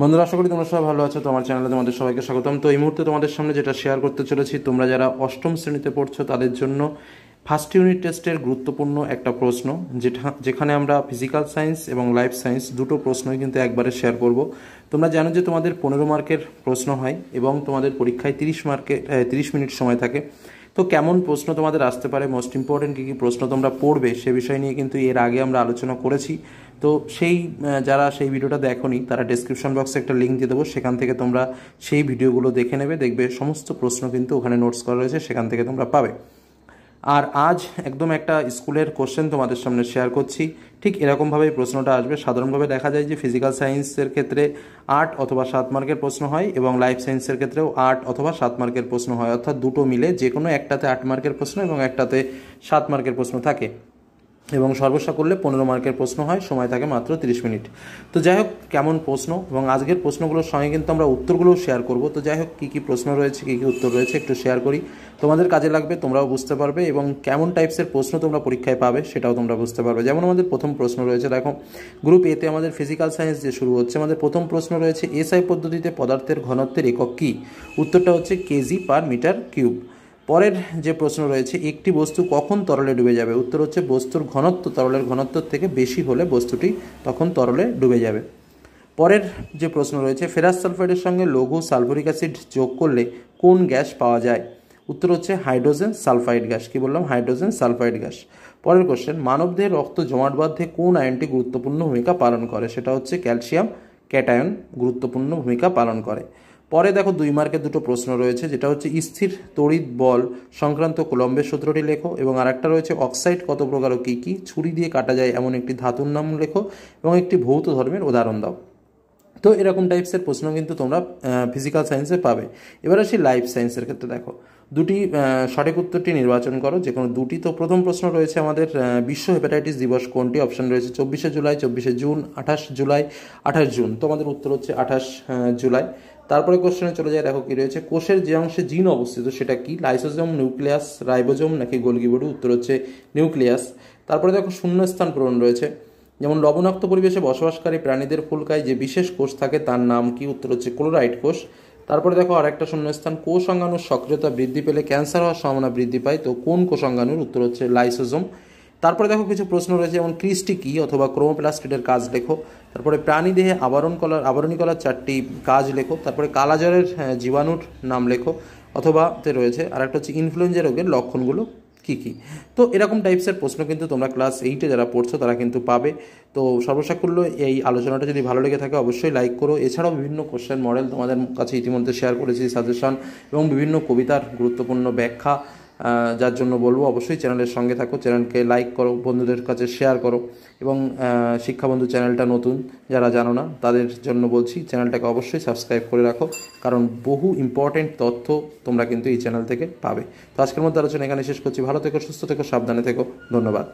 বন্ধুরা আশা করি তোমরা সবাই ভালো আছো। তো আমার চ্যানেলে তোমাদের সবাইকে স্বাগতম। তো এই মুহূর্তে তোমাদের সামনে যেটা শেয়ার করতে চলেছি, তোমরা যারা অষ্টম শ্রেণীতে পড়ছো তাদের জন্য ফার্স্ট ইউনিট টেস্টের গুরুত্বপূর্ণ একটা প্রশ্ন, যেখানে আমরা ফিজিক্যাল সায়েন্স এবং লাইফ সায়েন্স দুটো প্রশ্নই কিন্তু একবারে শেয়ার করব। তোমরা জানো যে তোমাদের 15 মার্কের প্রশ্ন হয় এবং তোমাদের পরীক্ষায় 30 মিনিট সময় থাকে। তো কেমন প্রশ্ন তোমাদের আসতে পারে, মোস্ট ইম্পর্টেন্ট কী কী প্রশ্ন তোমরা পড়বে সে বিষয় নিয়ে কিন্তু এর আগে আমরা আলোচনা করেছি। তো যারা সেই ভিডিওটা দেখোনি তারা ডেসক্রিপশন বক্সে একটা লিঙ্ক দিয়ে দেবো, সেখান থেকে তোমরা সেই ভিডিওগুলো দেখে নেবে। দেখবে সমস্ত প্রশ্ন কিন্তু ওখানে নোটস করা রয়েছে, সেখান থেকে তোমরা পাবে। আর আজ একদম একটা স্কুলের কোশ্চেন তোমাদের সামনে শেয়ার করছি, ঠিক এরকমভাবেই প্রশ্নটা আসবে। সাধারণভাবে দেখা যায় যে ফিজিক্যাল সায়েন্সের ক্ষেত্রে 8 অথবা 7 মার্কের প্রশ্ন হয় এবং লাইফ সায়েন্সের ক্ষেত্রেও 8 অথবা 7 মার্কের প্রশ্ন হয়, অর্থাৎ দুটো মিলে যে কোনো একটাতে 8 মার্কের প্রশ্ন এবং একটাতে 7 মার্কের প্রশ্ন থাকে এবং সর্বস্ব করলে 15 মার্কের প্রশ্ন হয়। সময় থাকে মাত্র 30 মিনিট। তো যাই হোক, কেমন প্রশ্ন এবং আজকের প্রশ্নগুলোর সঙ্গে কিন্তু আমরা উত্তরগুলোও শেয়ার করব। তো যাই হোক, কী কী প্রশ্ন রয়েছে কী কী উত্তর রয়েছে একটু শেয়ার করি, তোমাদের কাজে লাগবে, তোমরাও বুঝতে পারবে এবং কেমন টাইপসের প্রশ্ন তোমরা পরীক্ষায় পাবে সেটাও তোমরা বুঝতে পারবে। যেমন আমাদের প্রথম প্রশ্ন রয়েছে, দেখো গ্রুপ এতে আমাদের ফিজিক্যাল সায়েন্স যে শুরু হচ্ছে, আমাদের প্রথম প্রশ্ন রয়েছে এসআই পদ্ধতিতে পদার্থের ঘনত্বের একক কী? উত্তরটা হচ্ছে kg/m³। পরের যে প্রশ্ন রয়েছে একটি বস্তু কখন তরলে ডুবে যাবে? উত্তর হচ্ছে বস্তুর ঘনত্ব তরলের ঘনত্বর থেকে বেশি হলে বস্তুটি তখন তরলে ডুবে যাবে। পরের যে প্রশ্ন রয়েছে ফেরাস সালফাইডের সঙ্গে লঘু সালফুরিক অ্যাসিড যোগ করলে কোন গ্যাস পাওয়া যায়? উত্তর হচ্ছে হাইড্রোজেন সালফাইড গ্যাস। কি বললাম? Hydrogen sulphide gas. পরের কোশ্চেন মানবদেহে রক্ত জমাট বাঁধতে কোন আয়নটি গুরুত্বপূর্ণ ভূমিকা পালন করে? সেটা হচ্ছে ক্যালসিয়াম ক্যাটায়ন গুরুত্বপূর্ণ ভূমিকা পালন করে। পরে দেখো 2 মার্কের দুটো প্রশ্ন রয়েছে, যেটা হচ্ছে স্থির তড়িৎ বল সংক্রান্ত কুলম্বের সূত্রটি লেখো এবং আরেকটা রয়েছে অক্সাইড কত প্রকার ও কী কী, ছুরি দিয়ে কাটা যায় এমন একটি ধাতুর নাম লেখো এবং একটি ভৌত ধর্মের উদাহরণ দাও। তো এরকম টাইপসের প্রশ্ন কিন্তু তোমরা ফিজিক্যাল সায়েন্সে পাবে। এবার আসি লাইফ সায়েন্সের ক্ষেত্রে, দেখো দুটি সঠিক উত্তরটি নির্বাচন করো, যে কোনো দুটি। তো প্রথম প্রশ্ন রয়েছে আমাদের বিশ্ব হেপাটাইটিস দিবস কোনটি? অপশান রয়েছে 24শে জুলাই, 24শে জুন, 28 জুলাই, 28 জুন। তো আমাদের উত্তর হচ্ছে 28 জুলাই। তারপরে কোশ্চেনে চলে যায়, দেখো কি রয়েছে কোষের যে অংশে জিন অবস্থিত সেটা কি? লাইসোজোম, নিউক্লিয়াস, রাইবোজোম নাকি গোলগি বডি? উত্তর হচ্ছে নিউক্লিয়াস। তারপরে দেখো শূন্যস্থান পূরণ রয়েছে, যেমন লবণাক্ত পরিবেশে বসবাসকারী প্রাণীদের ফুলকায় যে বিশেষ কোষ থাকে তার নাম কি? উত্তর হচ্ছে ক্লোরাইড কোষ। তারপরে দেখো আর একটা শূন্যস্থান, কোষাঙ্গাণুর সক্রিয়তা বৃদ্ধি পেলে ক্যান্সার হওয়ার সম্ভাবনা বৃদ্ধি পায়, তো কোন কোষাঙ্গাণুর? উত্তর হচ্ছে লাইসোজোম। তারপরে দেখো কিছু প্রশ্ন রয়েছে, যেমন ক্রিস্টি কি অথবা ক্রোমোপ্লাস্টিডের কাজ লেখো। তারপরে প্রাণী দেহে আবরণী কলার 4টি কাজ লেখো। তারপরে কালাজ্বরের জীবাণুর নাম লেখো, অথবা রয়েছে আর একটা হচ্ছে ইনফ্লুয়েঞ্জা রোগের লক্ষণগুলো কী কী। তো এরকম টাইপসের প্রশ্ন কিন্তু তোমরা ক্লাস 8-এ যারা পড়ছো তারা কিন্তু পাবে। তো সর্বসাকুল্য এই আলোচনাটা যদি ভালো লেগে থাকে অবশ্যই লাইক করো। এছাড়াও বিভিন্ন কোশ্চেন মডেল তোমাদের কাছে ইতিমধ্যে শেয়ার করেছি, সাজেশন এবং বিভিন্ন কবিতার গুরুত্বপূর্ণ ব্যাখ্যা, যার জন্য বলবো অবশ্যই চ্যানেলের সঙ্গে থাকো, চ্যানেলকে লাইক করো, বন্ধুদের কাছে শেয়ার করো এবং শিক্ষাবন্ধু চ্যানেলটা নতুন যারা জানো না তাদের জন্য বলছি চ্যানেলটাকে অবশ্যই সাবস্ক্রাইব করে রাখো, কারণ বহু ইম্পর্টেন্ট তথ্য তোমরা কিন্তু এই চ্যানেল থেকে পাবে। তো আজকের মধ্যে আলোচনা এখানে শেষ করছি। ভালো থেকো, সুস্থ থেকো, সাবধানে থেকো। ধন্যবাদ।